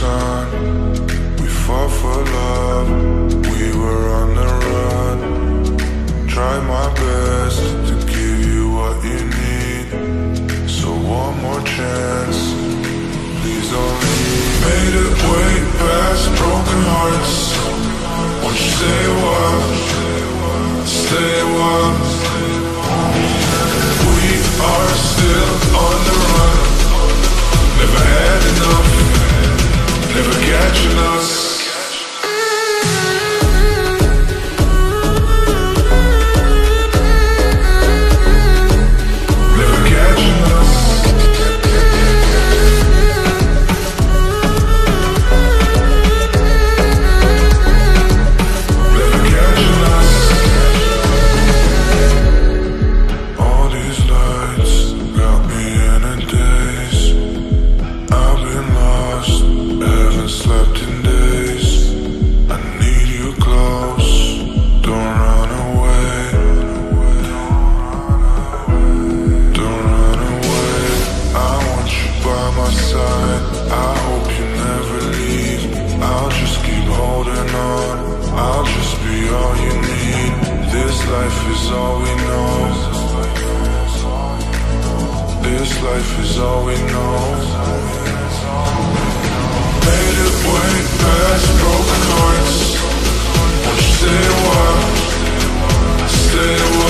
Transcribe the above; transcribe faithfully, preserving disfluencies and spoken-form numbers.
sun. We fall for love. We were on the run. Try my best to give you what you need. So one more chance, please don't leave. Made it way past broken hearts. Won't you stay a while? Stay a while. We are still on the run. Never had enough. Never catching us. Life is all we know. This life is all we know. Made it way past broken hearts. Won't you stay a while? Stay a while.